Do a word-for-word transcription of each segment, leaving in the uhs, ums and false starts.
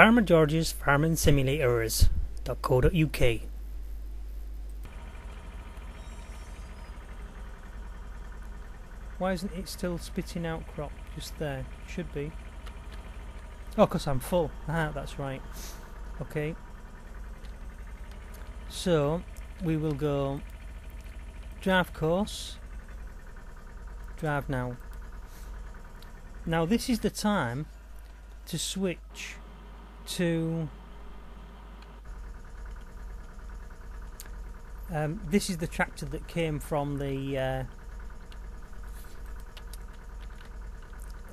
Farmer George's Farming Simulators dot co dot U K. Why isn't it still spitting out crop just there? Should be. Oh, because I'm full. Ah, that's right. Okay. So, we will go drive course, drive now. Now this is the time to switch to, um, this is the tractor that came from the, uh,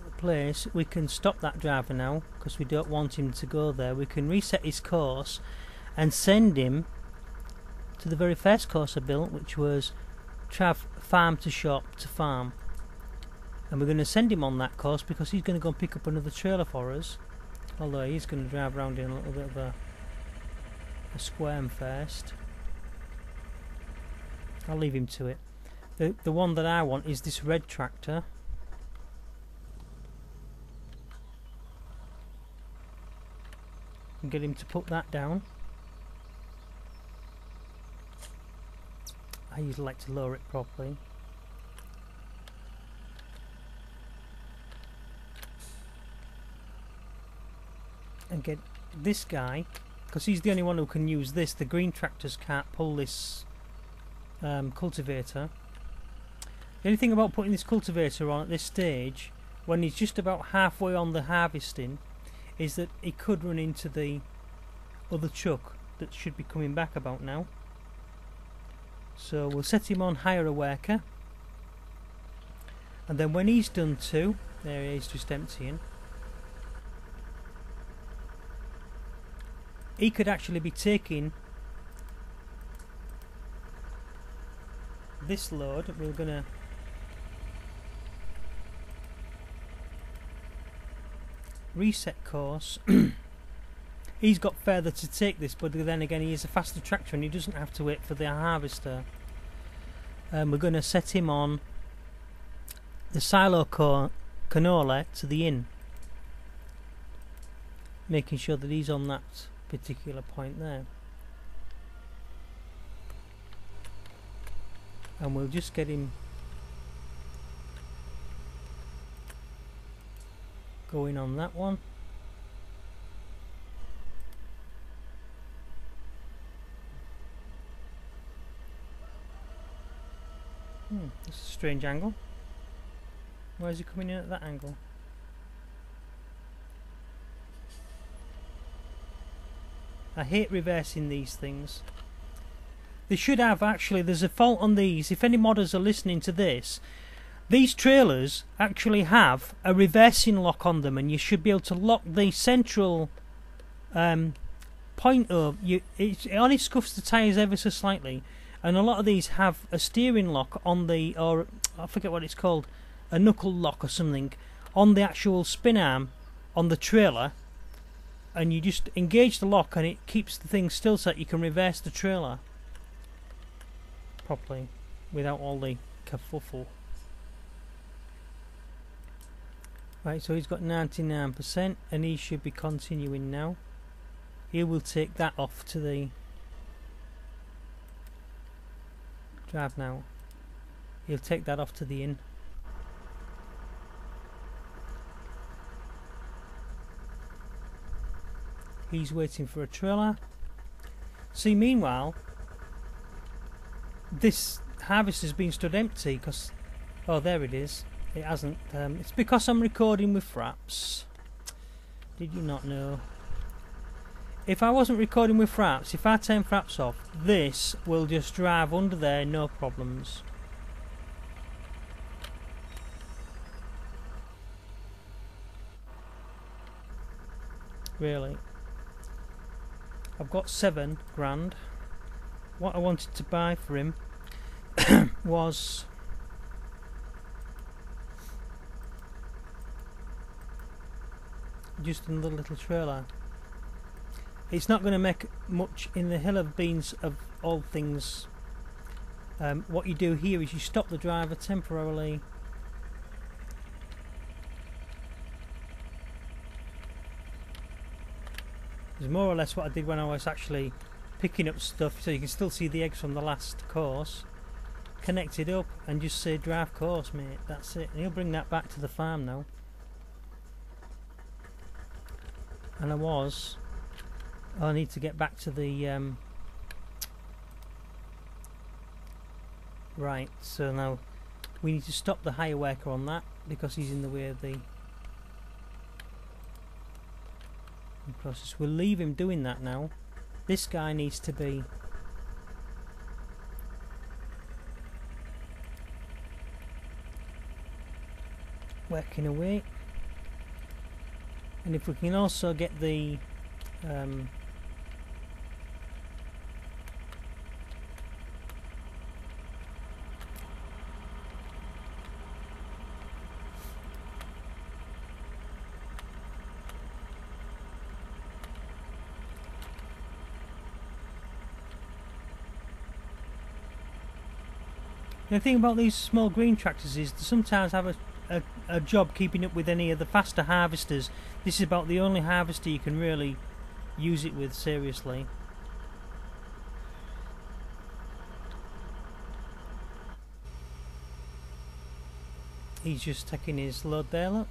the place. We can stop that driver now because we don't want him to go there. We can reset his course and send him to the very first course I built, which was Trav farm to shop to farm, and we're going to send him on that course because he's going to go and pick up another trailer for us, although he's going to drive around in a little bit of a, a squirm first. I'll leave him to it. The, the one that I want is this red tractor. Get him to put that down. I usually like to lower it properly. And get this guy, because he's the only one who can use this. The green tractors can't pull this um, cultivator. The only thing about putting this cultivator on at this stage, when he's just about halfway on the harvesting, is that he could run into the other chuck that should be coming back about now. So we'll set him on hire a worker, and then when he's done too, there he is just emptying, he could actually be taking this load. We're gonna reset course. He's got further to take this, but then again he is a faster tractor and he doesn't have to wait for the harvester. And um, we're going to set him on the silo core canola to the inn, making sure that he's on that particular point there. And we'll just get him going on that one. Hmm, this is a strange angle. Why is he coming in at that angle? I hate reversing these things. They should have, actually, there's a fault on these. If any modders are listening to this, these trailers actually have a reversing lock on them, and you should be able to lock the central um, point up. You, it, it only scuffs the tyres ever so slightly. And a lot of these have a steering lock on the, or I forget what it's called, a knuckle lock or something, on the actual spin arm on the trailer, and you just engage the lock and it keeps the thing still so that you can reverse the trailer properly without all the kerfuffle. Right, so he's got ninety-nine percent and he should be continuing now. He will take that off to the drive now. He'll take that off to the inn. He's waiting for a trailer. See, meanwhile, this harvest has been stood empty because, oh, there it is. It hasn't. Um, it's because I'm recording with Fraps. Did you not know? If I wasn't recording with Fraps, if I turn Fraps off, this will just drive under there, no problems. Really. I've got seven grand. What I wanted to buy for him was just another little trailer. It's not going to make much in the hill of beans of all things. Um, what you do here is you stop the driver temporarily. is more or less what I did when I was actually picking up stuff, so you can still see the eggs from the last course. Connect it up and just say draft course, mate, that's it, and he'll bring that back to the farm now. And I was, I need to get back to the um, right, so now we need to stop the higher worker on that because he's in the way of the process. We'll leave him doing that now. This guy needs to be working away, and if we can also get the um, the thing about these small green tractors is they sometimes have a A, a job keeping up with any of the faster harvesters. This is about the only harvester you can really use it with seriously. He's just taking his load there, look.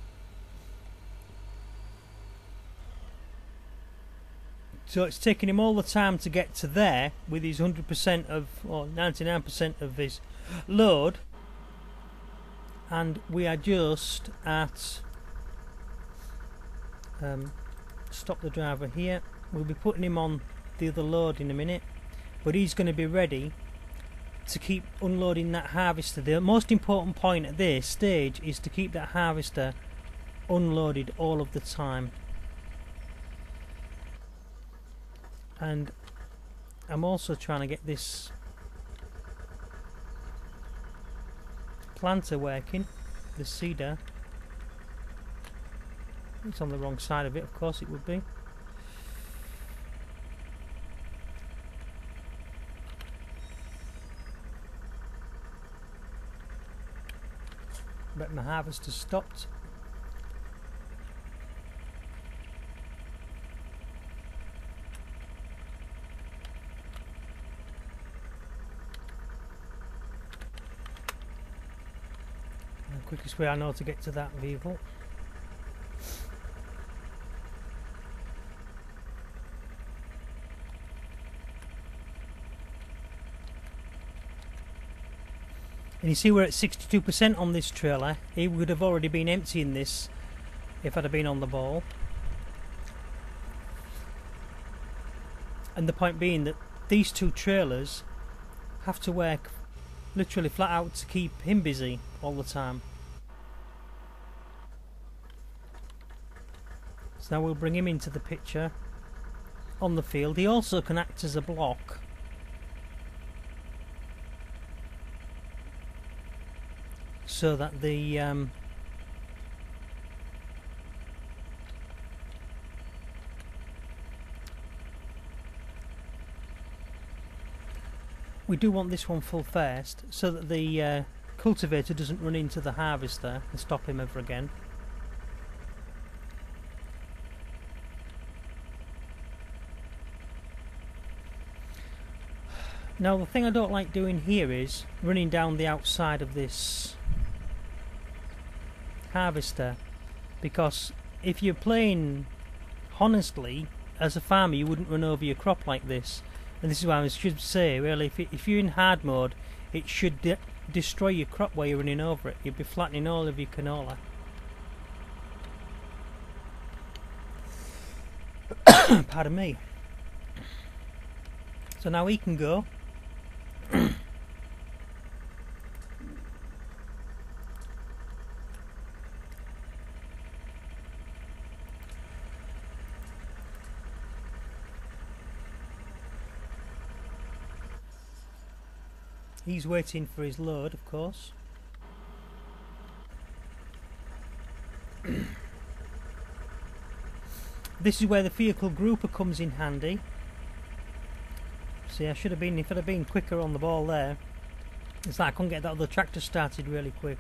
So it's taking him all the time to get to there with his one hundred percent of, or ninety-nine percent of his load. And we are just at um, stop the driver here. We'll be putting him on the other load in a minute, but he's going to be ready to keep unloading that harvester. The most important point at this stage is to keep that harvester unloaded all of the time. And I'm also trying to get this planter working, the cedar. It's on the wrong side of it, of course it would be. But my harvest has stopped. Quickest way I know to get to that vehicle. And you see we're at sixty-two percent on this trailer. It would have already been emptying this if I'd have been on the ball. And the point being that these two trailers have to work literally flat out to keep him busy all the time. So now we'll bring him into the picture on the field. He also can act as a block. So that the um, we do want this one full first so that the uh, cultivator doesn't run into the harvester and stop him ever again. Now the thing I don't like doing here is running down the outside of this harvester, because if you're playing honestly as a farmer you wouldn't run over your crop like this. And this is why I should say really, if, it, if you're in hard mode it should de destroy your crop while you're running over it. You'd be flattening all of your canola. Pardon me. So now he can go. He's waiting for his load, of course. This is where the vehicle grouper comes in handy. See, I should have been, if I'd have been quicker on the ball there. It's like I couldn't get that other tractor started really quick.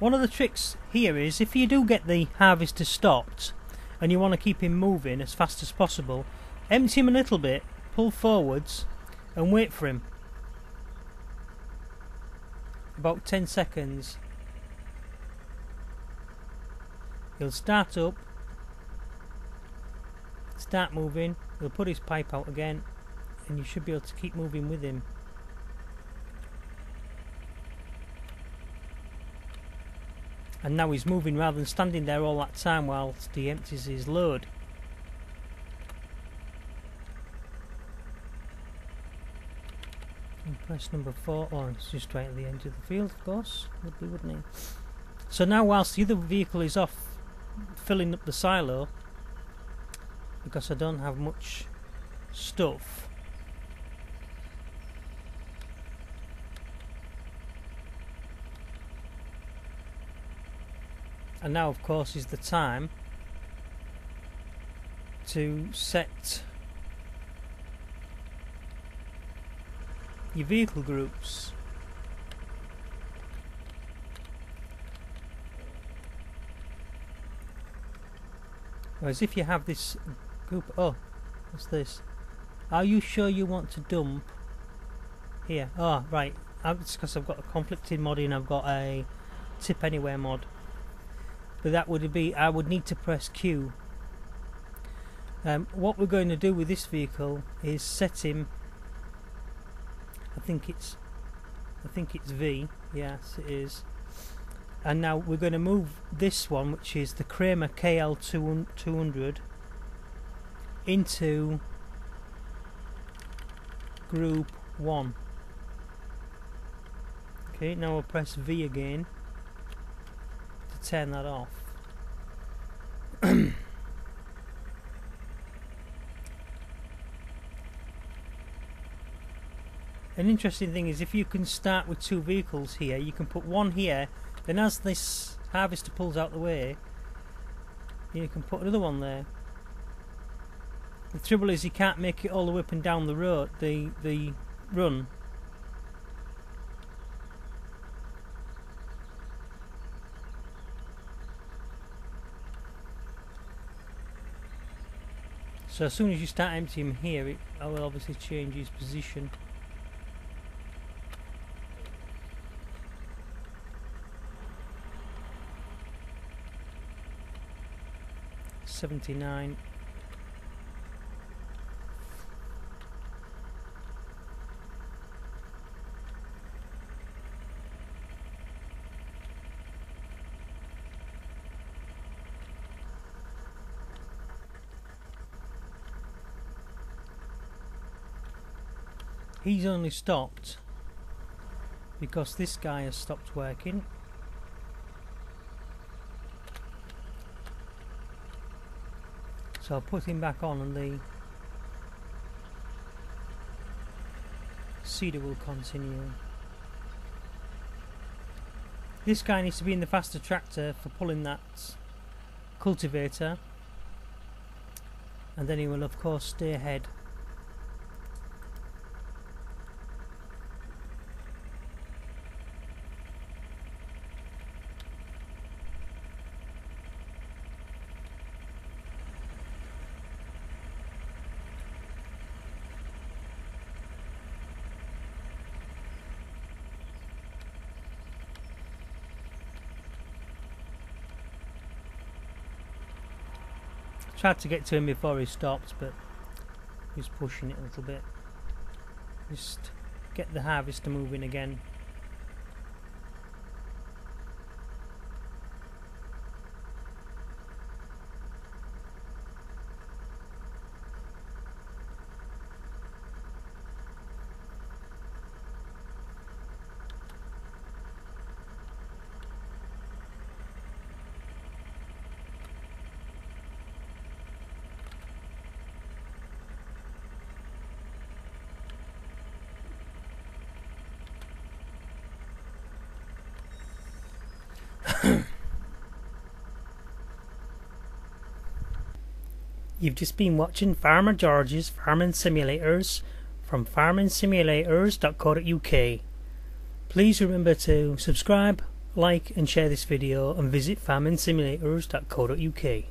One of the tricks here is if you do get the harvester stopped and you want to keep him moving as fast as possible, empty him a little bit, pull forwards and wait for him. About ten seconds. He'll start up, start moving, he'll put his pipe out again, and you should be able to keep moving with him. And now he's moving rather than standing there all that time whilst he empties his load. And press number four. Oh, it's just right at the edge of the field, of course. Would be, wouldn't it? So now, whilst the other vehicle is off filling up the silo, because I don't have much stuff, and now of course is the time to set your vehicle groups. Whereas if you have this group, oh, what's this? Are you sure you want to dump here? Oh, right, it's because I've got a conflicted mod in, I've got a tip anywhere mod. But that would be, I would need to press Q. Um, what we're going to do with this vehicle is set him, I think it's, I think it's V, yes it is. And now we're going to move this one, which is the Kramer K L two hundred, into group one. Okay, now I'll press V again to turn that off. An interesting thing is, if you can start with two vehicles here, you can put one here, then as this harvester pulls out the way, you can put another one there. The trouble is, you can't make it all the way up and down the road, the, the run. So as soon as you start emptying him here, it will obviously change his position. seventy-nine. He's only stopped because this guy has stopped working. So I'll put him back on and the seeder will continue. This guy needs to be in the faster tractor for pulling that cultivator, and then he will of course stay ahead. Tried to get to him before he stopped, but he's pushing it a little bit. Just get the harvester moving again. You've just been watching Farmer George's Farming Simulators from farming simulators dot co dot U K. Please remember to subscribe, like and share this video, and visit farming simulators dot co dot U K.